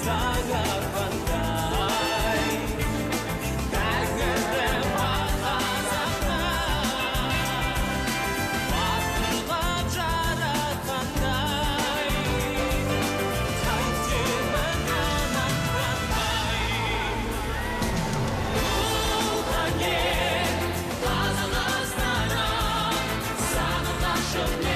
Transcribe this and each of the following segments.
sangat pandai. Tak terdapat alasan, patutlah cara pandai. Takdir menanak pandai. Luhanye, lazımlah sana, sanatlah şöyle.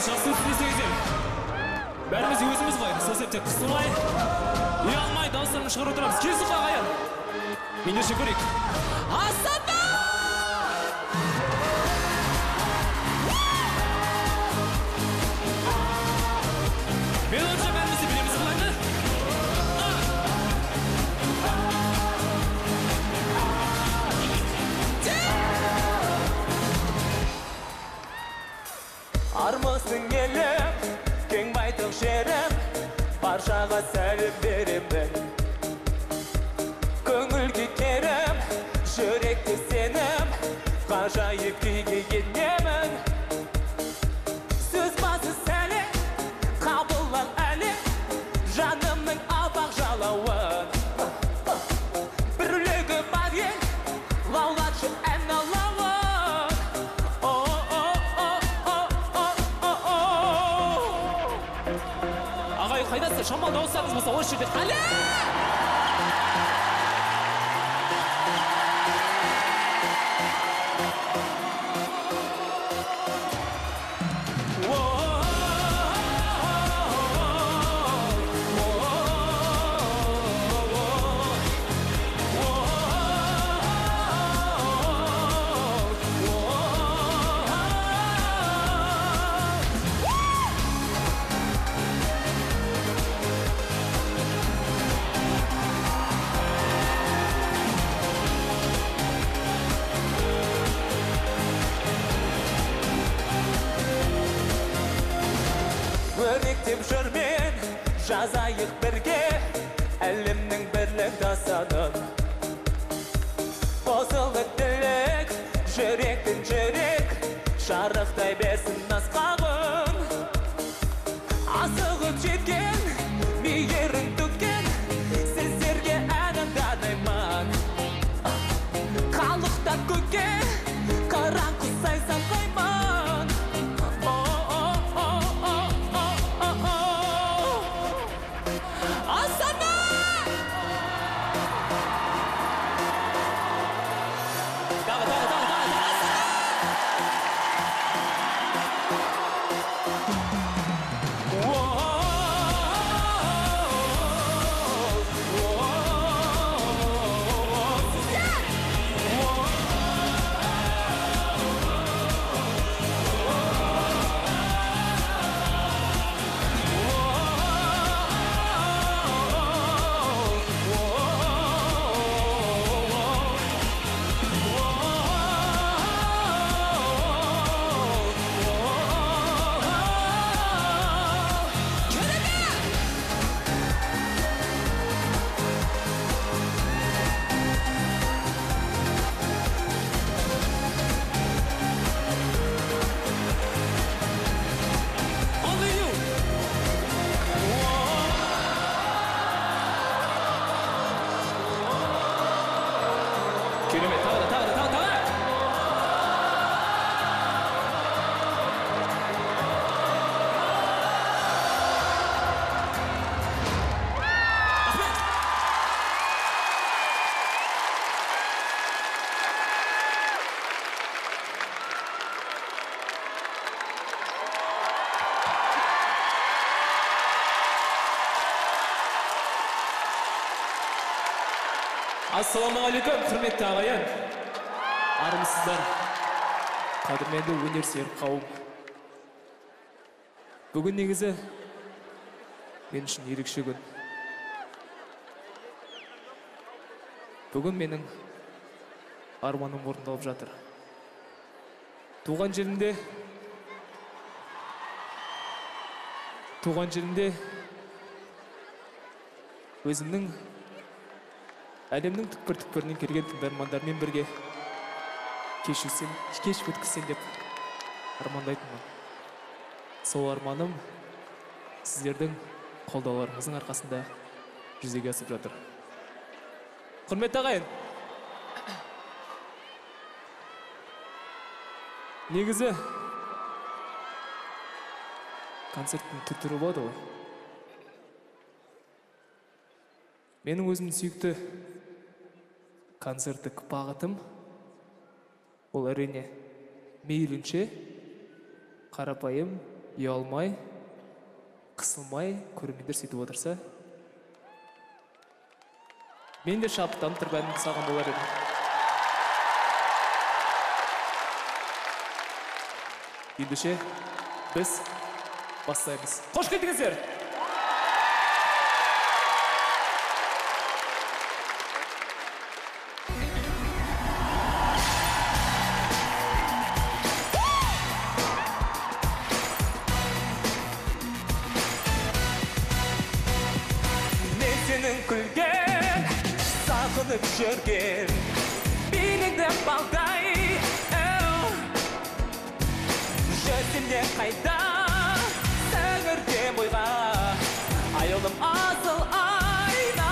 Жасын сөздейден. Бәріміз өзіміз ғой, сол септеп қысылмай, үй алмай дауыстарын шығыр отырамыз. Келсі қағайын. Менде шекөрек. Асата! Мен өтші бәрімізді білеміз қылайды. Армысың елім, кең байтық жерім, баршаға сәлем беремін. Көңілге керім, жүректе сенім, ғажайып күйге енемін. Сөз басы сәлем, қабылан әлем, жанымның апақ жалауын. Бірлігі бар ел, лаулатшы ән алауын. Шамал дауыстарыңыз болса, осы жерде қали! Өрнектеп жүрмен, жазайық бірге, әлемнің бірлік дастанын. Қосылық тілек, жүректің жүрек, жарықтай берсін асқағын. Асығып жеткен, мейірің төккен, сіздерге әнімді арнаймын. Қалықтан көкке, қараң құсай самғаймын. Asana! Assalamu alaikum, hürmetli ağayan. Arımsızlar, kadırmenli öner serip qavım. Bugün negizi, men üçün erikşe gün. Bugün menin armanim orındalıp жатыр. Туған жерімде өзімнің әлемнің түкпір-түкпірінен келген тыңдармандармен бірге кеш өткізсем деп армандайтынмын. Сол арманым сіздердің қолдауларыңыздың арқасында жүзеге асып жатыр. Құрметті ағайын, негізі концерттің түр-түрі болады ғой. Менің өзімнің сүйікті концерттік бағытым ол әрине мейлінше қарапайым, ұялмай, қысылмай көрермендер сөйтіп отырса, мен де шаптан тұрғанымды саған болар едім. Ендеше біз бастаймыз. Қош келдіңіздер! Мен сенің күлген, сағынып жүрген, бейнеңді балдай, әу! Жүрсемде қайда? Ayolum asıl aynamay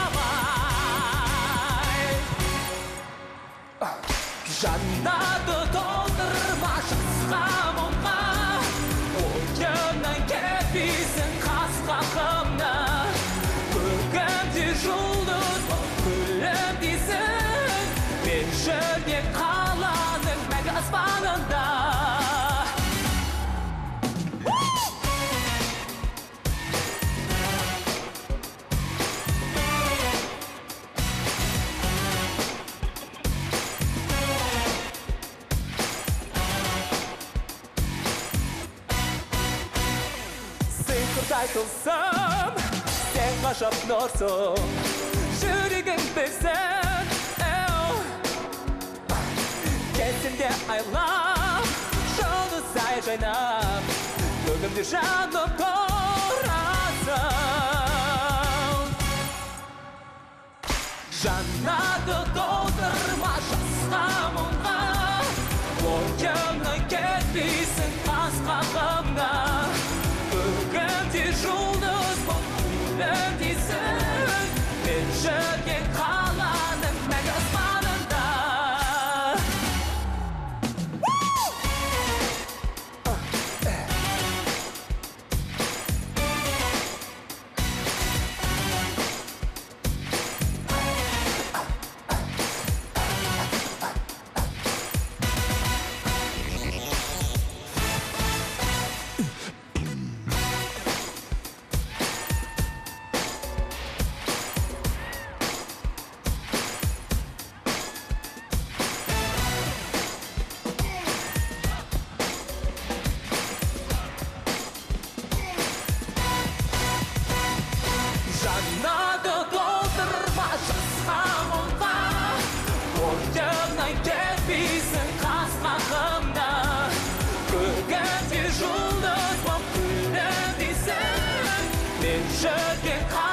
Canları doldurma şıksa mumma Oyundan kefisin kas kalkımda Gülgümde julduz, gülümdesin Ben şöyle kalanın mega asmanında Айтылсам, сен ғажап нұрсың, жүрегің біздің, әу! Кезімде айлап, жұлдыздай жайнап, көгімде жанып тұрасың. Жанады толтырма жасқа мұңға, ойымнан кетпейсің қас қағымда. Жұлдыз бұл күлімдесің мен жүрген қаланың мәңгі аспанында Should get caught.